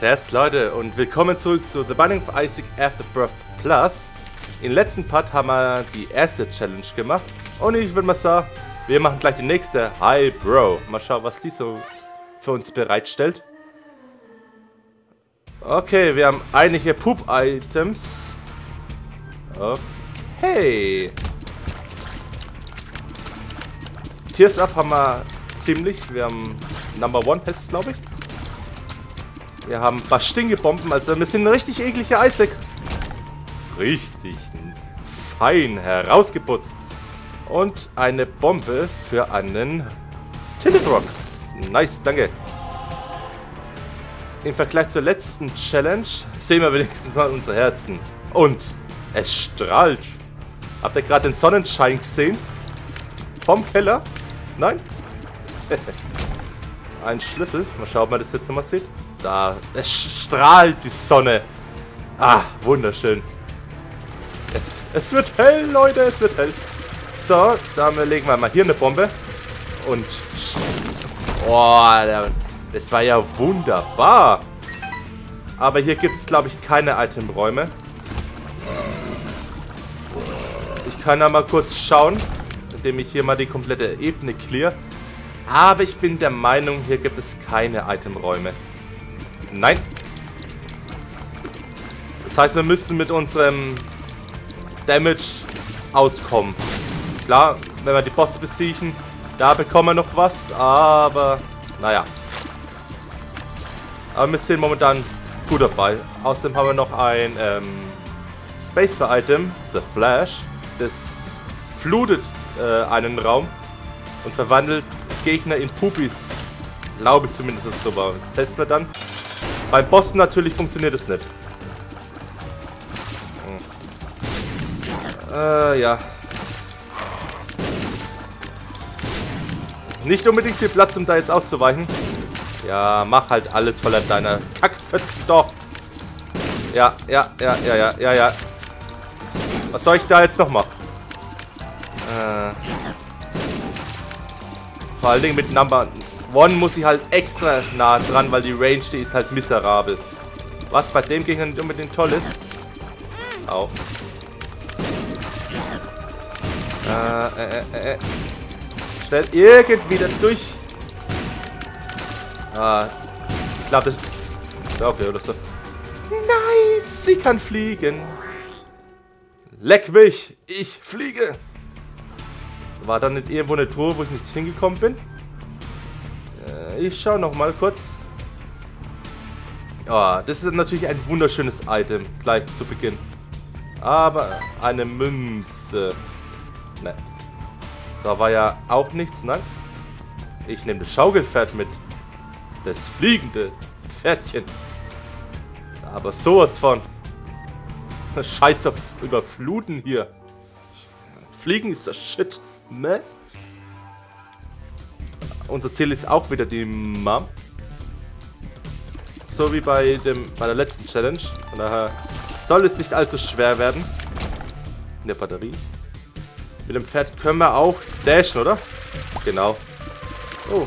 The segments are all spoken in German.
Servus Leute und willkommen zurück zu The Binding of Isaac Afterbirth Plus. Im letzten Part haben wir die erste Challenge gemacht und ich würde mal sagen, wir machen gleich die nächste. Hi Bro, mal schauen, was die so für uns bereitstellt. Okay, wir haben einige Poop-Items. Okay. Tears Up haben wir ziemlich. Wir haben Number One, heißt es glaube ich. Wir haben ein paar Stingebomben, also wir sind ein richtig ekliger Isaac. Richtig fein herausgeputzt. Und eine Bombe für einen Tilted Rock. Nice, danke. Im Vergleich zur letzten Challenge sehen wir wenigstens mal unsere Herzen. Und es strahlt. Habt ihr gerade den Sonnenschein gesehen? Vom Keller? Nein? Ein Schlüssel. Mal schauen, ob man das jetzt nochmal sieht. Da, es strahlt die Sonne. Ah, wunderschön. Es wird hell, Leute, es wird hell. So, dann legen wir mal hier eine Bombe. Und... Oh, das war ja wunderbar. Aber hier gibt es, glaube ich, keine Itemräume. Ich kann da mal kurz schauen, indem ich hier mal die komplette Ebene clear. Aber ich bin der Meinung, hier gibt es keine Itemräume. Nein. Das heißt, wir müssen mit unserem Damage auskommen. Klar, wenn wir die Bosse besiegen, da bekommen wir noch was, aber naja. Aber wir sind momentan gut dabei. Außerdem haben wir noch ein Spacebar-Item, The Flash. Das flutet einen Raum und verwandelt Gegner in Pupis. Glaube ich zumindest, ist so war. Das testen wir dann. Beim Bossen natürlich funktioniert es nicht. Ja. Nicht unbedingt viel Platz, um da jetzt auszuweichen. Ja, mach halt alles voller deiner Kackpfützen doch. Ja. Was soll ich da jetzt noch machen? Vor allen Dingen mit Number One muss ich halt extra nah dran, weil die Range, die ist halt miserabel. Was bei dem Gegner nicht unbedingt toll ist. Au. Schnell irgendwie da durch. Ich glaube das... Okay, oder so. Nice, sie kann fliegen. Leck mich, ich fliege. War da nicht irgendwo eine Tour, wo ich nicht hingekommen bin? Ich schaue noch mal kurz. Ja, das ist natürlich ein wunderschönes Item, gleich zu Beginn. Aber eine Münze. Ne. Da war ja auch nichts, nein. Ich nehme das Schaukelpferd mit. Das fliegende Pferdchen. Aber sowas von. Scheiß auf Überfluten hier. Fliegen ist das Shit, ne? Unser Ziel ist auch wieder die Mom. So wie bei der letzten Challenge. Von daher soll es nicht allzu schwer werden. In der Batterie. Mit dem Pferd können wir auch dashen, oder? Genau. Oh.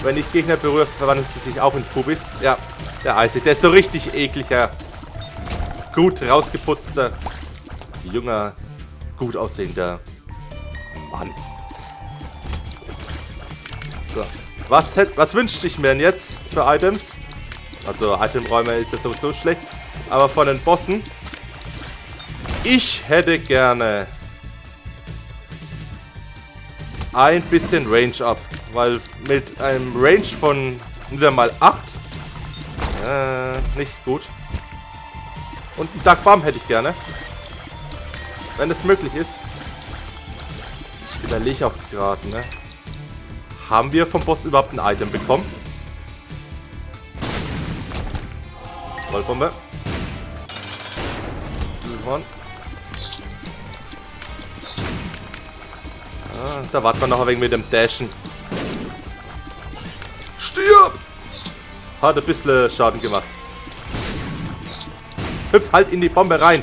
Wenn ich Gegner berühre, verwandeln sie sich auch in Pubis. Ja, der Isaac, der ist so richtig ekliger. Gut rausgeputzter. Junger, gut aussehender Mann. So. Was wünschte ich mir denn jetzt für Items? Also Itemräume ist jetzt sowieso schlecht. Aber von den Bossen. Ich hätte gerne ein bisschen Range up. Weil mit einem Range von wieder mal 8. Nicht gut. Und einen Dark Bomb hätte ich gerne. Wenn es möglich ist. Ich überlege auch gerade, ne? Haben wir vom Boss überhaupt ein Item bekommen? Vollbombe. Ah, da warten wir noch ein wenig mit dem Dashen. Stirb! Hat ein bisschen Schaden gemacht. Hüpf halt in die Bombe rein.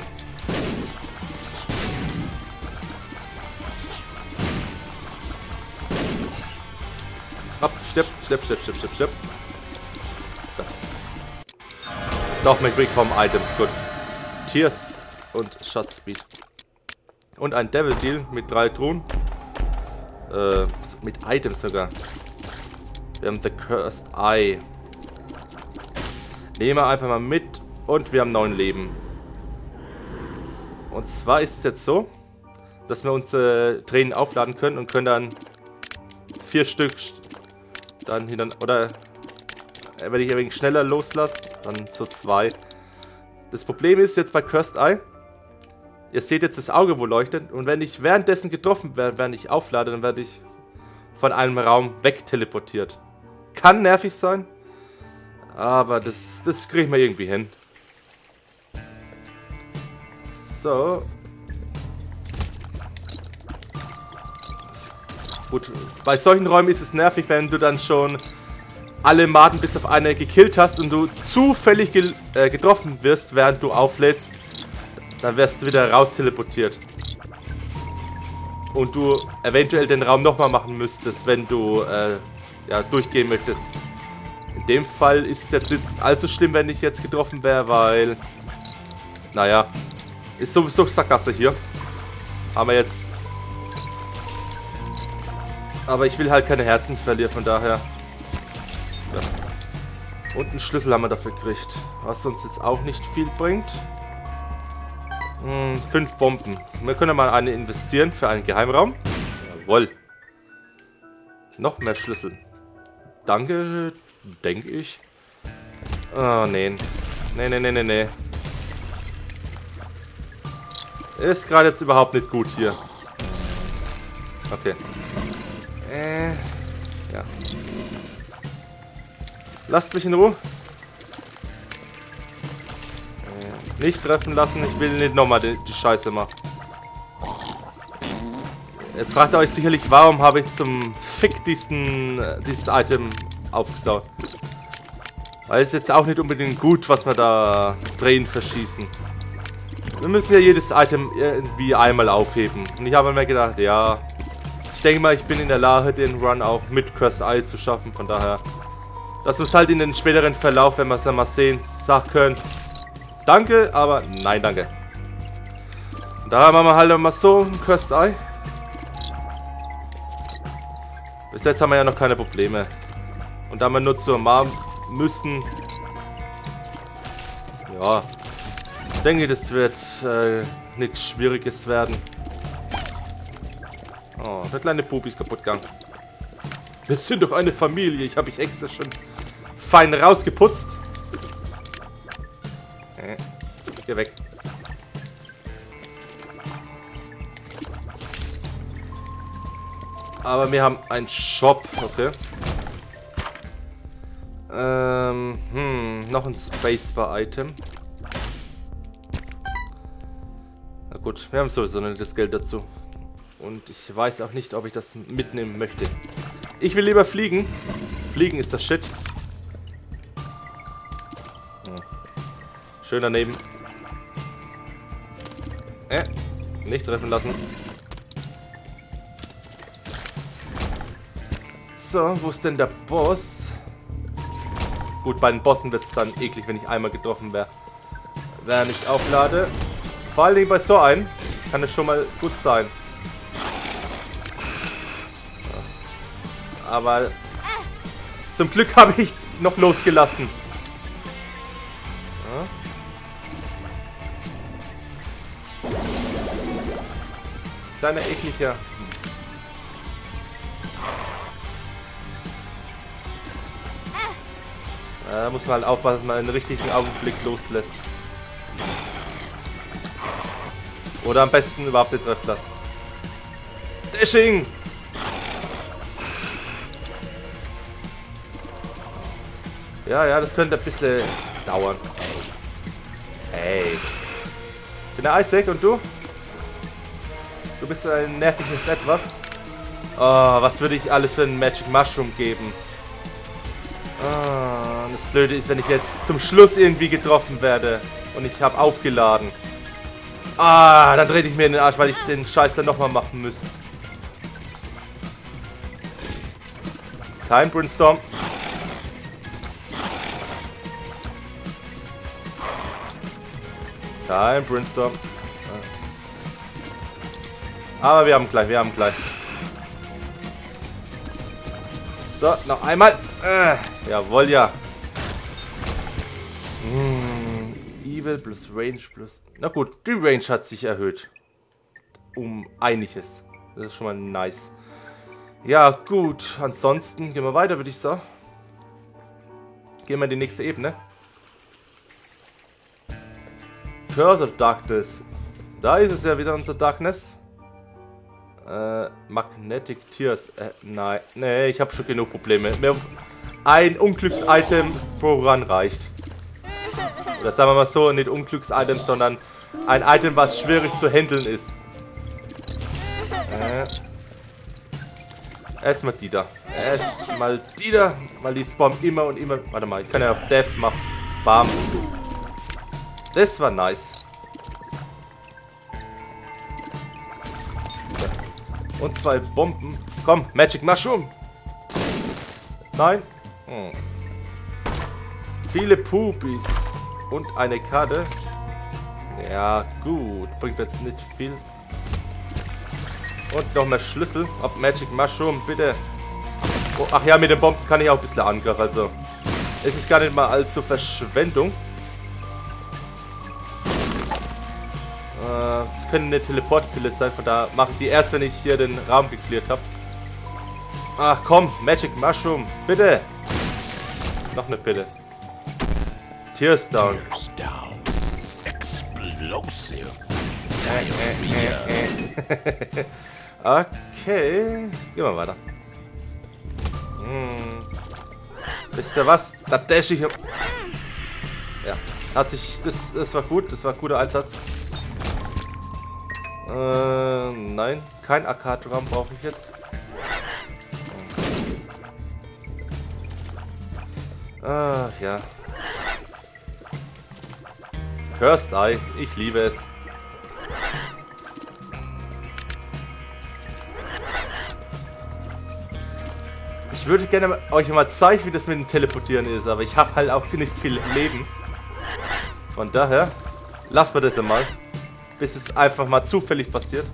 Ab, stirb, stirb, stirb, stirb, stirb, stirb. Doch, mit Recom Items, gut. Tears und Shot Speed. Und ein Devil Deal mit 3 Truhen. Mit Items sogar. Wir haben The Cursed Eye. Nehmen wir einfach mal mit. Und wir haben 9 Leben. Und zwar ist es jetzt so, dass wir unsere Tränen aufladen können und können dann 4 Stück dann hinter... Oder wenn ich ein wenig schneller loslasse, dann so 2. Das Problem ist jetzt bei Cursed Eye, ihr seht jetzt das Auge, wo leuchtet. Und wenn ich währenddessen getroffen werde, während ich auflade, dann werde ich von einem Raum wegteleportiert. Kann nervig sein, aber das kriege ich mal irgendwie hin. So. Gut, bei solchen Räumen ist es nervig, wenn du dann schon alle Maden bis auf eine gekillt hast und du zufällig getroffen wirst, während du auflädst. Dann wirst du wieder raus teleportiert. Und du eventuell den Raum nochmal machen müsstest, wenn du ja, durchgehen möchtest. In dem Fall ist es jetzt nicht allzu schlimm, wenn ich jetzt getroffen wäre, weil... Naja, ist sowieso Sackgasse hier. Aber jetzt... Aber ich will halt keine Herzen verlieren, von daher... Ja. Und einen Schlüssel haben wir dafür gekriegt. Was uns jetzt auch nicht viel bringt. 5 Bomben. Wir können mal eine investieren für einen Geheimraum. Jawohl. Noch mehr Schlüssel. Danke, denke ich. Oh, nee. Nee, nee, nee, nee, nee. Ist gerade jetzt überhaupt nicht gut hier. Okay. Ja. Lasst mich in Ruhe. Nicht treffen lassen, ich will nicht nochmal die Scheiße machen. Jetzt fragt ihr euch sicherlich, warum habe ich zum Fick dieses Item aufgesaugt. Weil es jetzt auch nicht unbedingt gut, was wir da drehen verschießen. Wir müssen ja jedes Item irgendwie einmal aufheben. Und ich habe mir gedacht, ja, ich denke mal, ich bin in der Lage, den Run auch mit Cursed Eye zu schaffen. Von daher, dass wir es halt in den späteren Verlauf, wenn wir es dann mal sehen, sagen können. Danke, aber nein, danke. Und daher machen wir halt nochmal so ein Cursed Eye. Bis jetzt haben wir ja noch keine Probleme. Und da wir nur zur Mom müssen... Ja. Ich denke, das wird nichts Schwieriges werden. Oh, der kleine Pupi ist kaputt gegangen. Wir sind doch eine Familie. Ich habe mich extra schon fein rausgeputzt. Geh weg. Aber wir haben einen Shop. Okay. Noch ein Spacebar-Item. Na gut, wir haben sowieso nicht das Geld dazu. Und ich weiß auch nicht, ob ich das mitnehmen möchte. Ich will lieber fliegen. Fliegen ist das Shit. Schön daneben. Nicht treffen lassen. So, wo ist denn der Boss? Gut, bei den Bossen wird es dann eklig, wenn ich einmal getroffen wäre. Während ich auflade. Vor allen Dingen bei so einem kann es schon mal gut sein. Aber zum Glück habe ich noch losgelassen. Kleiner ekliger. Da muss man halt aufpassen, dass man einen richtigen Augenblick loslässt. Oder am besten überhaupt nicht treffen lassen. Dashing! Ja, das könnte ein bisschen dauern. Ey. Ich bin der Isaac und du? Du bist ein nerviges Etwas. Oh, was würde ich alles für ein Magic Mushroom geben? Oh, das Blöde ist, wenn ich jetzt zum Schluss irgendwie getroffen werde und ich habe aufgeladen. Ah, dann drehe ich mir in den Arsch, weil ich den Scheiß dann nochmal machen müsste. Kein Brainstorm. Nein, Brainstorm. Aber wir haben gleich, wir haben gleich. So, noch einmal. Jawohl, ja. Evil plus Range plus... Na gut, die Range hat sich erhöht. Um einiges. Das ist schon mal nice. Ja, gut. Ansonsten gehen wir weiter, würde ich sagen. Gehen wir in die nächste Ebene. Cursed Darkness. Da ist es ja wieder, unser Darkness. Magnetic Tears. Nein. Nee, ich habe schon genug Probleme. Ein Unglücks-Item pro Run reicht. Oder sagen wir mal so, nicht Unglücks-Item, sondern ein Item, was schwierig zu handeln ist. Erstmal die da. Erstmal die da. Weil die spawnen immer und immer. Warte mal, ich kann ja auf Death machen. Bam. Das war nice. Und zwei Bomben. Komm, Magic Mushroom. Nein. Hm. Viele Pupis. Und eine Karte. Ja, gut. Bringt jetzt nicht viel. Und noch mehr Schlüssel. Ob Magic Mushroom, bitte. Oh, ach ja, mit den Bomben kann ich auch ein bisschen angreifen. Also, es ist gar nicht mal allzu Verschwendung. Das könnte eine Teleportpille sein, von da mache ich die erst, wenn ich hier den Raum geklärt habe. Ach komm, Magic Mushroom, bitte! Noch eine Pille. Tears down. Explosive. Okay, gehen wir weiter. Wisst ihr was? Da dash ich. Ja, hat sich. Das war gut, das war ein guter Einsatz. Nein, kein Arcade-Raum brauche ich jetzt. Ach ja. Cursed Eye, ich liebe es. Ich würde gerne euch mal zeigen, wie das mit dem Teleportieren ist, aber ich habe halt auch nicht viel Leben. Von daher, lassen wir das einmal. Bis es einfach mal zufällig passiert.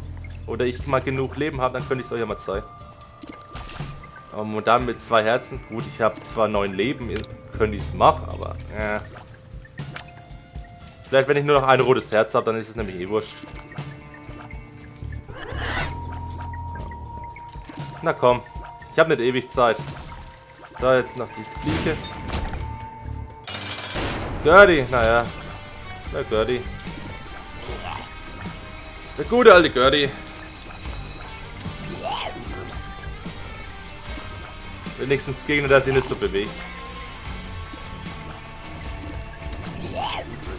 Oder ich mal genug Leben habe, dann könnte ich es euch ja mal zeigen. Und dann mit 2 Herzen. Gut, ich habe zwar 9 Leben, könnte ich es machen, aber... Vielleicht, wenn ich nur noch ein rotes Herz habe, dann ist es nämlich eh wurscht. Na komm. Ich habe nicht ewig Zeit. Da jetzt noch die Fliege. Gertie, naja. Na Gertie. Der gute alte Gertie. Wenigstens Gegner, der sich nicht so bewegt.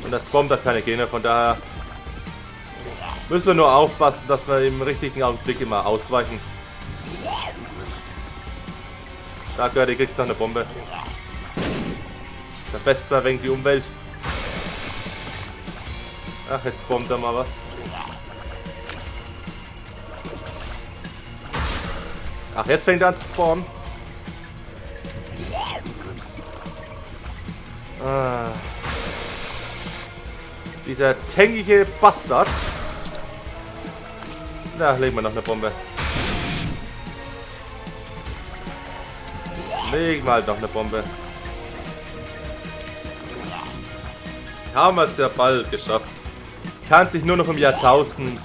Und das spawnt da keine Gegner, von daher müssen wir nur aufpassen, dass wir im richtigen Augenblick immer ausweichen. Da Gertie, kriegst noch eine Bombe. Der Beste wegen die Umwelt. Ach, jetzt bombt da mal was. Ach, jetzt fängt er an zu spawnen. Dieser tängige Bastard. Da legen wir noch eine Bombe. Legen wir halt noch eine Bombe. Haben wir es ja bald geschafft. Kann sich nur noch im Jahrtausend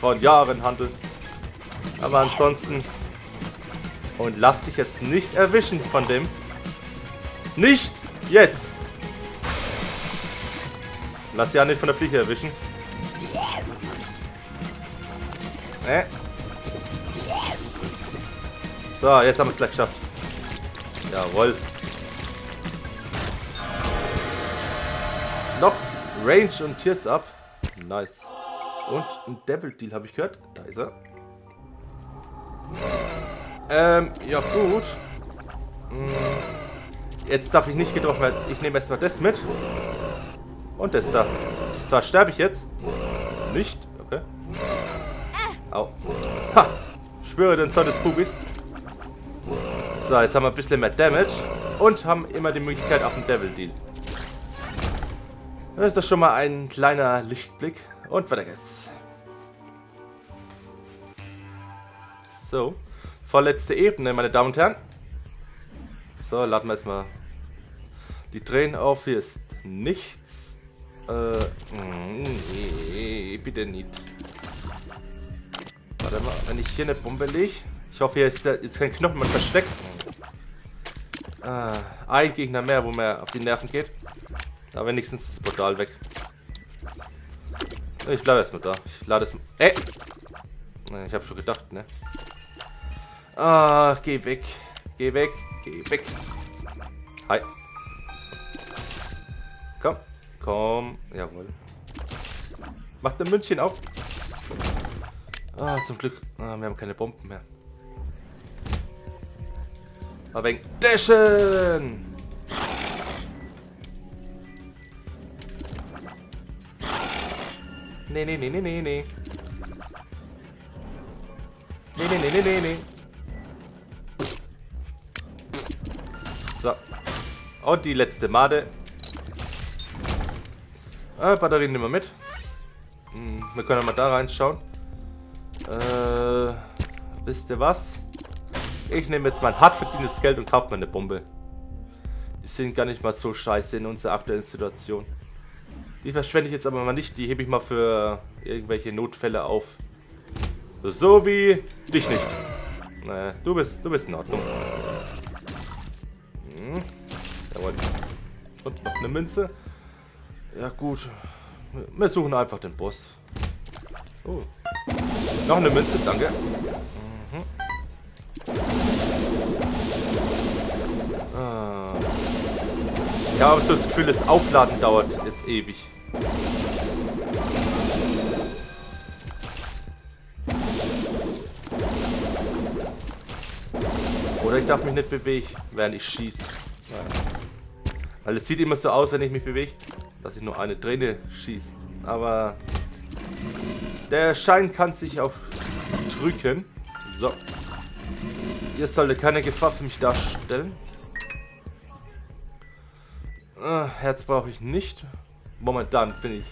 von Jahren handeln. Aber ansonsten... Und lass dich jetzt nicht erwischen von dem. Nicht jetzt! Lass dich ja nicht von der Fliege erwischen. So, jetzt haben wir es gleich geschafft. Jawohl. Noch Range und Tears ab. Nice. Und ein Devil Deal habe ich gehört. Da ist er. Ja gut. Jetzt darf ich nicht getroffen werden. Ich nehme erstmal das mit. Und das da. Zwar sterbe ich jetzt. Nicht. Okay. Au. Ha! Spüre den Zorn des Pubis. So, jetzt haben wir ein bisschen mehr Damage. Und haben immer die Möglichkeit auf den Devil Deal. Das ist doch schon mal ein kleiner Lichtblick. Und weiter geht's. So, vorletzte Ebene, meine Damen und Herren. So, laden wir erstmal die Tränen auf. Hier ist nichts. Nee, bitte nicht. Warte mal, wenn ich hier eine Bombe lege. Ich hoffe, hier ist jetzt kein Knochen mehr versteckt. Ein Gegner mehr, wo mir auf die Nerven geht. Aber wenigstens ist das Portal weg. Ich bleibe erstmal da. Ich lade es. Ey! Ich habe schon gedacht, ne? Ah, geh weg. Geh weg. Geh weg. Hi. Komm. Komm. Jawohl. Mach dein Münzchen auf. Ah, zum Glück. Ah, wir haben keine Bomben mehr. Aber wegen Dashen! Nee, nee, nee, nee, nee, nee. Nee, nee, nee, nee, nee. So. Und die letzte Made. Batterien nehmen wir mit. Wir können mal da reinschauen. Wisst ihr was? Ich nehme jetzt mein hart verdientes Geld und kaufe mir eine Bombe. Die sind gar nicht mal so scheiße in unserer aktuellen Situation. Die verschwende ich jetzt aber mal nicht. Die hebe ich mal für irgendwelche Notfälle auf. So wie dich nicht. Naja, du bist in Ordnung. Hm. Jawohl. Und noch eine Münze. Ja gut. Wir suchen einfach den Boss. Oh. Noch eine Münze, danke. Mhm. Ah. Ich habe so das Gefühl, das Aufladen dauert jetzt ewig. Oder ich darf mich nicht bewegen, während ich schieße. Ja. Weil es sieht immer so aus, wenn ich mich bewege, dass ich nur eine Träne schieße. Aber der Schein kann sich auch drücken. So. Jetzt sollte keine Gefahr für mich darstellen. Herz brauche ich nicht. Momentan bin ich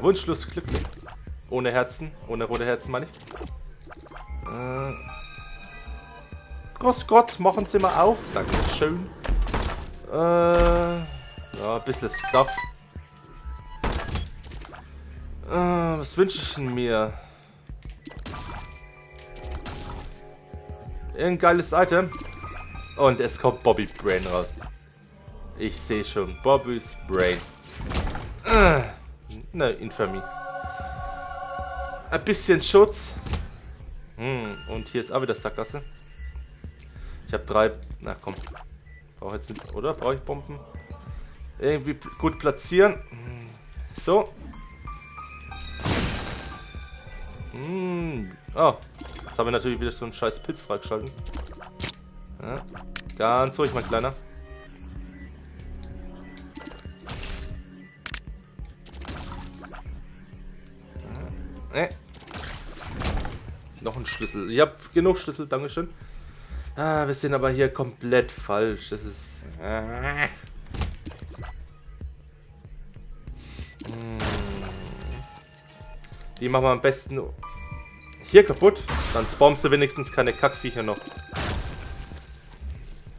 wunschlos glücklich. Ohne Herzen. Ohne rote Herzen, meine ich. Groß Gott, machen Sie mal auf. Dankeschön. Ja, ein bisschen Stuff. Was wünsche ich mir? Ein geiles Item. Und es kommt Bobby Brain raus. Ich sehe schon. Bobby's Brain. Ne, Infamie. Ein bisschen Schutz. Und hier ist auch wieder Sackgasse. Ich habe 3... Na komm. Brauche jetzt nicht... Oder? Brauche ich Bomben? Irgendwie gut platzieren. So. Oh. Jetzt haben wir natürlich wieder so einen scheiß Pitz freigeschalten. Ja, ganz ruhig, mein Kleiner. Noch ein Schlüssel. Ich habe genug Schlüssel, dankeschön. Wir sind aber hier komplett falsch. Das ist... Die machen wir am besten hier kaputt. Dann spawnst du wenigstens keine Kackviecher noch.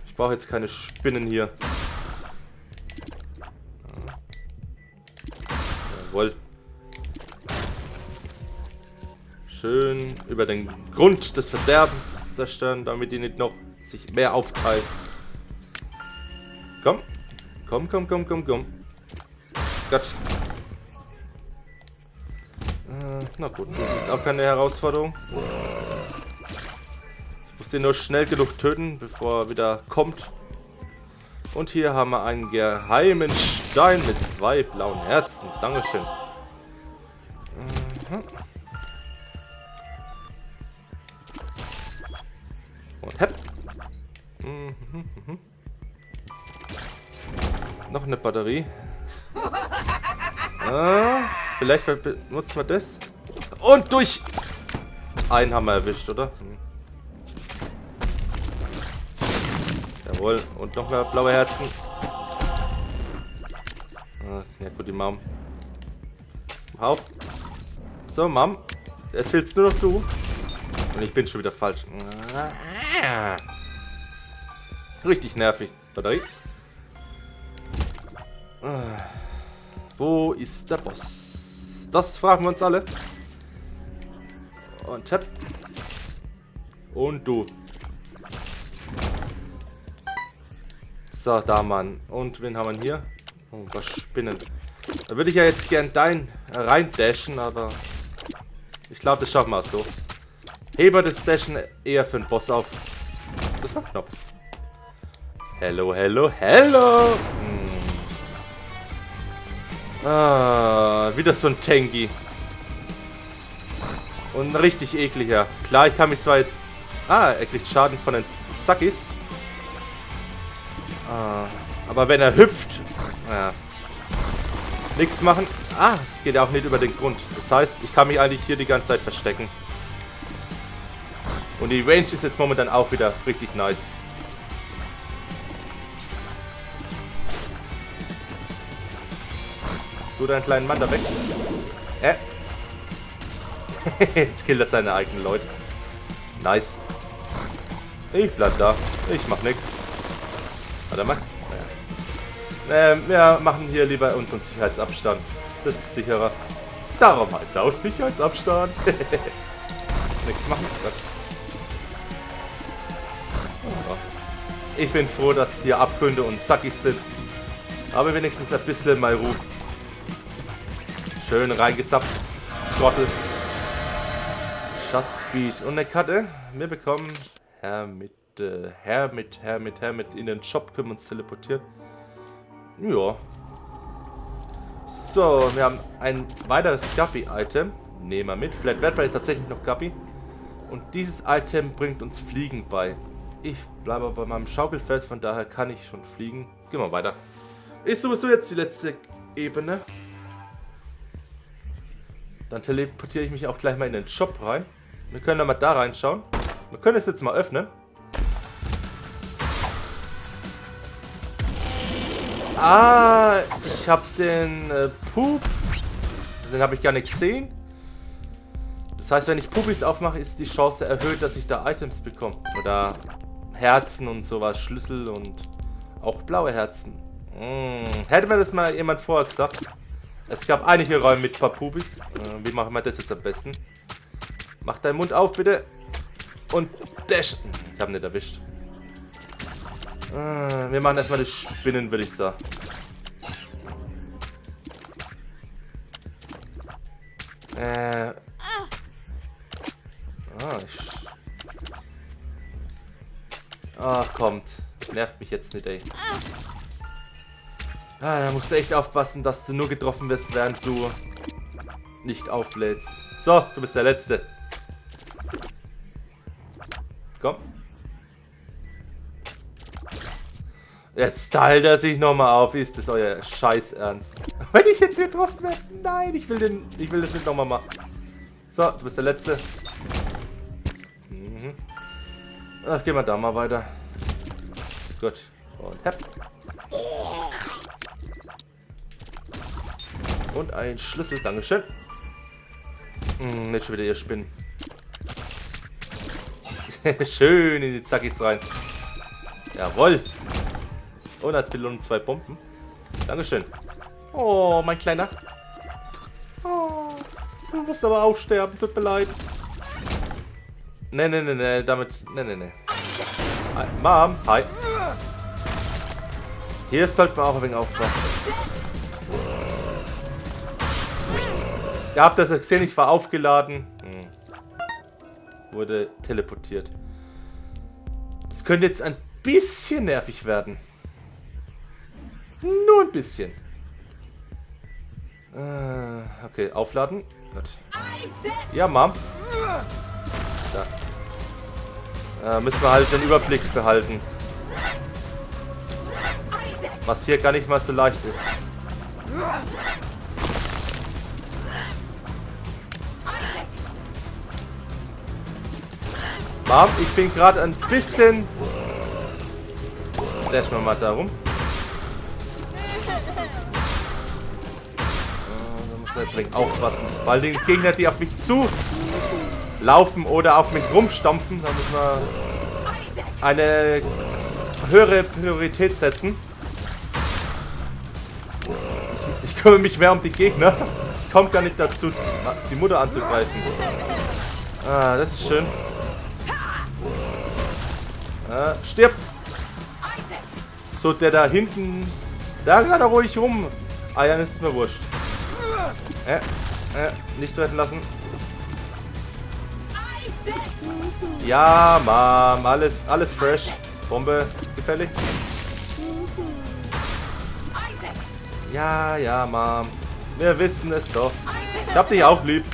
Ich brauche jetzt keine Spinnen hier. Jawohl. Schön über den Grund des Verderbens zerstören, damit die nicht noch sich mehr aufteilen. Komm. Komm, komm, komm, komm, komm. Gott. Na gut, das ist auch keine Herausforderung. Ich muss den nur schnell genug töten, bevor er wieder kommt. Und hier haben wir einen geheimen Stein mit 2 blauen Herzen. Dankeschön. Und hepp. Noch eine Batterie. Vielleicht benutzen wir das. Und durch! Einen haben wir erwischt, oder? Jawohl. Und noch mehr blaue Herzen. Ja gut, die Mom. Auf. So, Mom. Jetzt willst nur noch du. Und ich bin schon wieder falsch. Richtig nervig. Wo ist der Boss? Das fragen wir uns alle. Und Tap. Und du. So, da, Mann. Und wen haben wir hier? Oh, was Spinnen. Da würde ich ja jetzt gern dein reindashen, aber ich glaube, das schaffen wir auch so. Heber das Dashen eher für den Boss auf. Das war knapp. Hello, hello, hello! Hm. Ah, wieder so ein Tengi. Und ein richtig ekliger. Klar, ich kann mich zwar jetzt... Ah, er kriegt Schaden von den Zackis. Ah, aber wenn er hüpft... Ja. Nichts machen. Ah, es geht ja auch nicht über den Grund. Das heißt, ich kann mich eigentlich hier die ganze Zeit verstecken. Und die Range ist jetzt momentan auch wieder richtig nice. Du, deinen kleinen Mann da weg. Jetzt killt er seine eigenen Leute. Nice. Ich bleib da. Ich mach nix. Warte mal. Wir machen hier lieber unseren Sicherheitsabstand. Das ist sicherer. Darum heißt er auch Sicherheitsabstand. Nichts machen. Ich bin froh, dass hier Abgründe und Zackis sind. Aber wenigstens ein bisschen mal Ruhe. Schön reingesappt. Trottel. Schatzspeed und eine Karte. Wir bekommen Hermit in den Shop, können wir uns teleportieren. Ja. So, wir haben ein weiteres Guppy-Item. Nehmen wir mit. Vielleicht werden wir jetzt tatsächlich noch Guppy. Und dieses Item bringt uns Fliegen bei. Ich bleibe bei meinem Schaukelfeld, von daher kann ich schon fliegen. Gehen wir weiter. Ist sowieso jetzt die letzte Ebene. Dann teleportiere ich mich auch gleich mal in den Shop rein. Wir können da mal da reinschauen. Wir können es jetzt mal öffnen. Ah, ich habe den Pup. Den habe ich gar nicht gesehen. Das heißt, wenn ich Pupis aufmache, ist die Chance erhöht, dass ich da Items bekomme. Oder Herzen und sowas, Schlüssel und auch blaue Herzen. Hätte mir das mal jemand vorher gesagt. Es gab einige Räume mit ein paar Pupis. Wie machen wir das jetzt am besten? Mach deinen Mund auf, bitte. Und dash. Ich habe nicht erwischt. Wir machen erstmal die Spinnen, würde ich sagen. Ach, kommt. Nervt mich jetzt nicht, ey. Ah, da musst du echt aufpassen, dass du nur getroffen wirst, während du nicht auflädst. So, du bist der Letzte. Komm. Jetzt teilt er sich nochmal auf. Ist das euer Scheiß Ernst? Wenn ich jetzt getroffen werde? Nein, ich will das nicht nochmal machen. So, du bist der Letzte. Mhm. Ach, gehen wir da mal weiter. Gut. Und hepp. Und ein Schlüssel. Dankeschön. Hm, nicht schon wieder ihr Spinnen. Schön in die Zackis rein. Jawohl. Und als Belohnung 2 Bomben. Dankeschön. Oh, mein Kleiner. Oh, du musst aber auch sterben. Tut mir leid. Ne. Damit... Ne. Hi, Mom. Hi. Hier sollte man auch ein wenig aufpassen. Ihr habt das gesehen. Ich war aufgeladen. Wurde teleportiert. Das könnte jetzt ein bisschen nervig werden. Nur ein bisschen. Okay, aufladen. Gott. Ja, Mom. Da. Müssen wir halt den Überblick behalten. Was hier gar nicht mal so leicht ist. Mom, ich bin gerade ein bisschen... Lass mal darum. schnell springen. Aufpassen. Weil die Gegner, die auf mich zu laufen oder auf mich rumstampfen, da müssen wir eine höhere Priorität setzen. Ich kümmere mich mehr um die Gegner. Ich komme gar nicht dazu, die Mutter anzugreifen. Ah, das ist schön. Stirbt! So, der da hinten. Da gerade ruhig rum. Ah ja, das ist mir wurscht. Nicht retten lassen. Ja, Mom. Alles fresh. Bombe gefällig. Ja, ja, Mom. Wir wissen es doch. Ich hab dich auch lieb.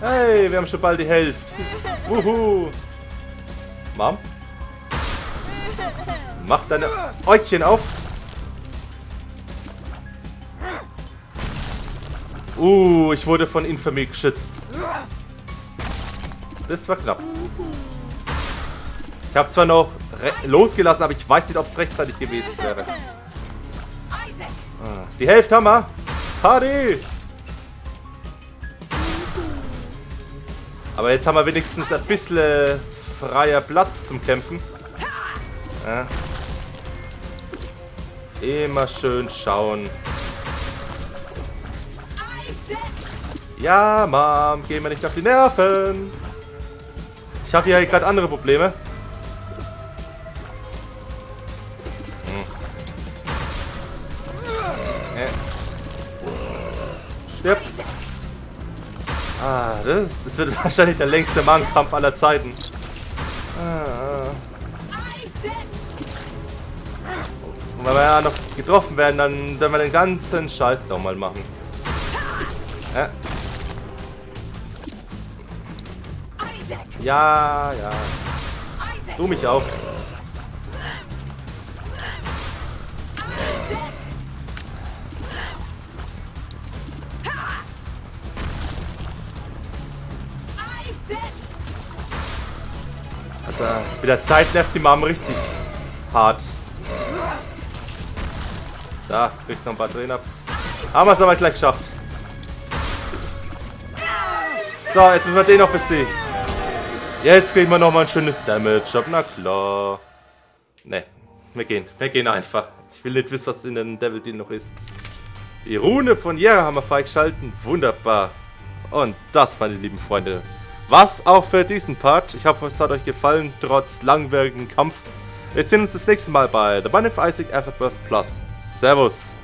Hey, wir haben schon bald die Hälfte. Wuhu. Mom? Mach deine Äugchen auf. Ich wurde von Infamie geschützt. Das war knapp. Ich habe zwar noch losgelassen, aber ich weiß nicht, ob es rechtzeitig gewesen wäre. Die Hälfte haben wir. Party! Aber jetzt haben wir wenigstens ein bisschen freier Platz zum Kämpfen. Ja. Immer schön schauen. Ja, Mom, geh mir nicht auf die Nerven. Ich habe hier gerade andere Probleme. Stirb. Ah, das wird wahrscheinlich der längste Mannkampf aller Zeiten. Und wenn wir ja noch getroffen werden, dann werden wir den ganzen Scheiß nochmal machen. Ja, ja. Du mich auch. Also, mit der Zeit nervt die Mom richtig hart. Da, kriegst noch ein paar Tränen ab. Haben wir es aber gleich geschafft. So, jetzt müssen wir den noch besiegen. Jetzt kriegen wir nochmal ein schönes Damage ab. Na klar. Ne, wir gehen einfach. Ich will nicht wissen, was in den Devil Deal noch ist. Die Rune von Jera haben wir freigeschalten. Wunderbar. Und das, meine lieben Freunde. Was auch für diesen Part. Ich hoffe, es hat euch gefallen, trotz langwierigen Kampf. Wir sehen uns das nächste Mal bei The Binding of Isaac Afterbirth Plus. Servus!